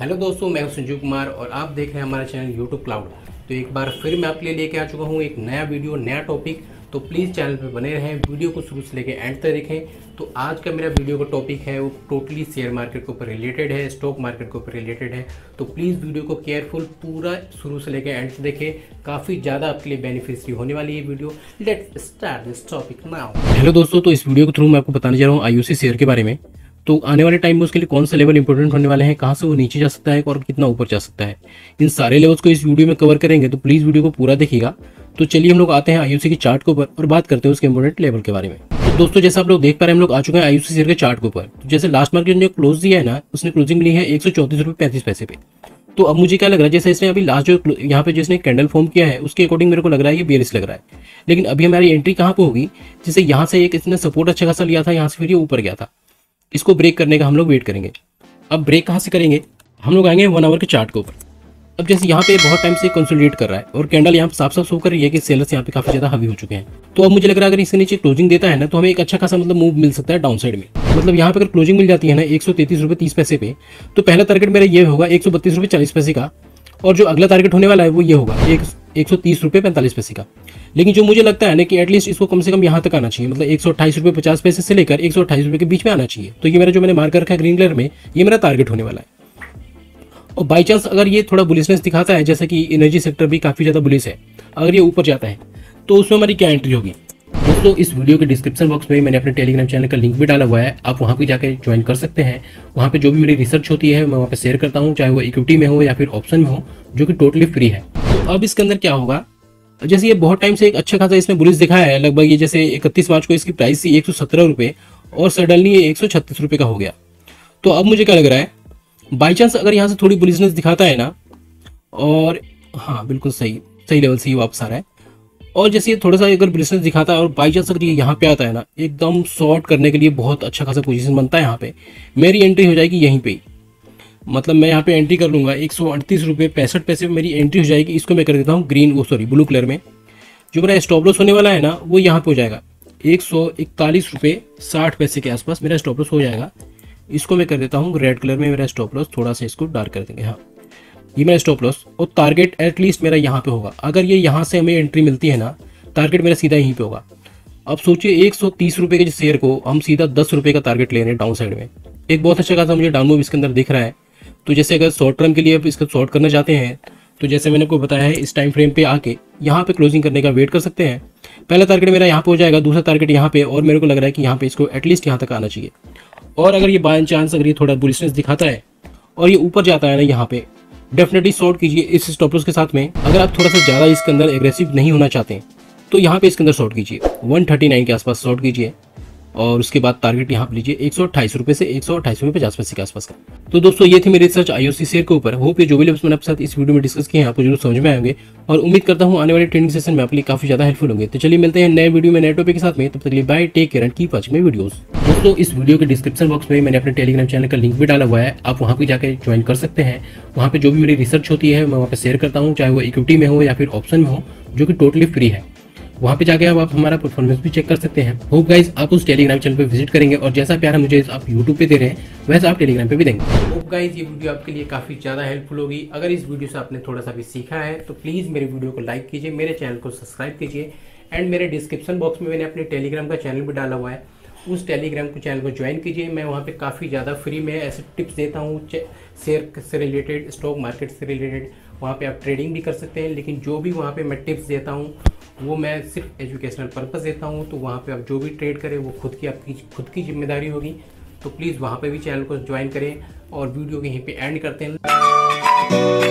Hello दोस्तों, मैं हूं संजीव कुमार और आप देख रहे हैं हमारा चैनल YouTube क्लाउड। तो एक बार फिर मैं आपके लिए लेके आ चुका हूं एक नया वीडियो, नया टॉपिक। तो प्लीज़ चैनल पे बने रहें, वीडियो को शुरू से लेके एंड तक देखें। तो आज का मेरा वीडियो का टॉपिक है वो टोटली शेयर मार्केट के ऊपर रिलेटेड है, स्टॉक मार्केट के ऊपर रिलेटेड है। तो प्लीज़ वीडियो को केयरफुल पूरा शुरू से लेके एंड तक देखें, काफ़ी ज़्यादा आपके लिए बेनिफिशियल होने वाली है video. Let's start this topic now. Hello दोस्तों, तो इस वीडियो के थ्रू मैं आपको बताने जा रहा हूँ IOC शेयर के बारे में। तो आने वाले टाइम में उसके लिए कौन से लेवल इंपॉर्टेंट होने वाले हैं, कहाँ से वो नीचे जा सकता है और कितना ऊपर जा सकता है, इन सारे लेवल्स को इस वीडियो में कवर करेंगे। तो प्लीज़ वीडियो को पूरा देखिएगा। तो चलिए हम लोग आते हैं IOC के चार्ट के ऊपर और बात करते हैं उसके इंपॉर्टेंट लेवल के बारे में। तो दोस्तों, जैसा आप लोग देख पा रहे हैं, हम लोग आ चुके हैं IOC शेयर के चार्ट के ऊपर। तो जैसे लास्ट मार्केट ने क्लोज दिया है ना, उसने क्लोजिंग ली है 134.35 रुपये पे। तो अब मुझे क्या लग रहा है, जैसे इसने अभी लास्ट जो यहाँ पे जिसने कैंडल फॉर्म किया है उसके अकॉर्डिंग मेरे को लग रहा है ये बेयरिश लग रहा है। लेकिन अभी हमारी एंट्री कहाँ पर होगी, जैसे यहाँ से एक इसने सपोर्ट अच्छा खासा लिया था, यहाँ से फिर ये ऊपर गया था, इसको ब्रेक करने का हम लोग वेट करेंगे। अब ब्रेक कहाँ से करेंगे, हम लोग आएंगे 1 आवर के चार्ट के ऊपर। अब जैसे यहाँ पे बहुत टाइम से कंसोलिडेट कर रहा है और कैंडल यहाँ पे साफ साफ शो कर रही है कि सेलर्स यहाँ पे काफी ज्यादा हावी हो चुके हैं। तो अब मुझे लग रहा है अगर इससे नीचे क्लोजिंग देता है ना, तो हमें एक अच्छा खासा मतलब मूव मिल सकता है डाउन साइड में। मतलब यहाँ पे अगर क्लोजिंग मिल जाती है ना 133.30 रुपये पे, तो पहला टारगेट मेरा ये होगा 132.40 रुपये का, और जो अगला टारगेट होने वाला है वो ये होगा 130.45 रुपये का। लेकिन जो मुझे लगता है ना कि एटलीस्ट इसको कम से कम यहाँ तक आना चाहिए, मतलब 128.50 रुपये से लेकर 128 रुपये के बीच में आना चाहिए। तो ये मेरा जो मैंने मार्क कर रखा है ग्रीन कलर में, ये मेरा टारगेट होने वाला है। और बाई चांस अगर ये थोड़ा बुलिशनेस दिखाता है, जैसे कि एनर्जी सेक्टर भी काफ़ी ज़्यादा बुलिश है, अगर ये ऊपर जाता है तो उसमें हमारी क्या एंट्री होगी। दोस्तों, इस वीडियो के डिस्क्रिप्शन बॉक्स में मैंने अपने टेलीग्राम चैनल का लिंक भी डाला हुआ है, आप वहाँ पे जाकर ज्वाइन कर सकते हैं। वहाँ पे जो भी मेरी रिसर्च होती है मैं वहाँ पे शेयर करता हूँ, चाहे वो इक्विटी में हो या फिर ऑप्शन में हो, जो कि टोटली फ्री है। तो अब इसके अंदर क्या होगा, जैसे ये बहुत टाइम से एक अच्छा खासा इसने बुलिश दिखाया है, लगभग ये जैसे 31 मार्च को इसकी प्राइस थी 117 रुपये और सडनली ये 136 रुपये का हो गया। तो अब मुझे क्या लग रहा है, बाई चांस अगर यहाँ से थोड़ी बुलिशनेस दिखाता है ना, और हाँ बिल्कुल सही लेवल से ही वापस आ रहा है, और जैसे ये थोड़ा सा अगर बिजनेस दिखाता है और बाई चांस अगर ये यहाँ पे आता है ना, एकदम शॉर्ट करने के लिए बहुत अच्छा खासा पोजीशन बनता है, यहाँ पे मेरी एंट्री हो जाएगी यहीं पे। मतलब मैं यहाँ पे एंट्री कर लूँगा 138.65 रुपये पर मेरी एंट्री हो जाएगी। इसको मैं कर देता हूँ ब्लू कलर में। जो मेरा स्टॉप लॉस होने वाला है ना, वो यहाँ पर हो जाएगा 141.60 रुपये के आसपास मेरा स्टॉप लॉस हो जाएगा। इसको मैं कर देता हूँ रेड कलर में, मेरा स्टॉप लॉस थोड़ा सा इसको डार्क कर देंगे। हाँ, ये मेरा स्टॉप लॉस और टारगेट एटलीस्ट मेरा यहाँ पे होगा। अगर ये यहाँ से हमें एंट्री मिलती है ना, टारगेट मेरा सीधा यहीं पे होगा। अब सोचिए 130 रुपये के शेयर को हम सीधा 10 रुपये का टारगेट ले रहे हैं डाउन साइड में। एक बहुत अच्छा खासा मुझे डाउन मूव इसके अंदर दिख रहा है। तो जैसे अगर शॉर्ट टर्म के लिए आप इसको शॉर्ट करना चाहते हैं, तो जैसे मैंने आपको बताया है इस टाइम फ्रेम पे आके यहाँ पे क्लोजिंग करने का वेट कर सकते हैं। पहला टारगेट मेरा यहाँ पे हो जाएगा, दूसरा टारगेट यहाँ पे, और मेरे को लग रहा है कि यहाँ पे इसको एटलीस्ट यहाँ तक आना चाहिए। और अगर ये बाय चांस अगर ये थोड़ा बुलिशनेस दिखाता है और ये ऊपर जाता है ना, यहाँ पे डेफिनेटली शॉर्ट कीजिए इस स्टॉप लॉस के साथ में। अगर आप थोड़ा सा ज़्यादा इसके अंदर एग्रेसिव नहीं होना चाहते हैं, तो यहाँ पे इसके अंदर शॉर्ट कीजिए 139 के आसपास शॉर्ट कीजिए, और उसके बाद टारगेट यहाँ पे लीजिए 128 रुपये से 128.50 रुपये के आसपास का। तो दोस्तों, ये थी मेरी रिसर्च IOC शेयर के ऊपर। होप ये जो भी लेवल्स मैंने आपके साथ इस वीडियो में डिस्कस किए हैं आपको जरूर समझ में आएंगे, और उम्मीद करता हूँ आने वाले ट्रेडिंग सेशन में आपके लिए काफी ज्यादा हेल्पफुल होंगे। तो चलिए मिलते हैं नए वीडियो में नए टॉपिक के साथ में। तब तक के लिए bye, take care and keep watching my videos. दोस्तों, इस वीडियो के डिस्क्रिप्शन बॉक्स में मैंने अपने टेलीग्राम चैनल का लिंक भी डाला हुआ है, आप वहाँ पे जाकर ज्वाइन कर सकते हैं। वहाँ पे जो भी मेरी रिसर्च होती है मैं वहाँ पे शेयर करता हूँ, चाहे वो इक्विटी में हो या फिर ऑप्शन में हो, जो कि टोटली फ्री है। वहाँ पे जाके आप हमारा परफॉर्मेंस भी चेक कर सकते हैं। होप गाइस आप उस टेलीग्राम चैनल पे विजिट करेंगे, और जैसा प्यार मुझे आप YouTube पे दे रहे हैं वैसा आप टेलीग्राम पे भी देंगे। होप गाइस ये वीडियो आपके लिए काफ़ी ज़्यादा हेल्पफुल होगी। अगर इस वीडियो से आपने थोड़ा सा भी सीखा है तो प्लीज़ मेरे वीडियो को लाइक कीजिए, मेरे चैनल को सब्सक्राइब कीजिए, एंड मेरे डिस्क्रिप्शन बॉक्स में मैंने अपने टेलीग्राम का चैनल भी डाला हुआ है, उस टेलीग्राम को चैनल को ज्वाइन कीजिए। मैं वहाँ पे काफ़ी ज़्यादा फ्री में ऐसे टिप्स देता हूँ शेयर से रिलेटेड, स्टॉक मार्केट से रिलेटेड। वहाँ पे आप ट्रेडिंग भी कर सकते हैं, लेकिन जो भी वहाँ पे मैं टिप्स देता हूँ वो मैं सिर्फ एजुकेशनल पर्पस देता हूँ। तो वहाँ पे आप जो भी ट्रेड करें वो खुद की आपकी खुद की जिम्मेदारी होगी। तो प्लीज़ वहाँ पे भी चैनल को ज्वाइन करें, और वीडियो को यहीं पर एंड करते हैं।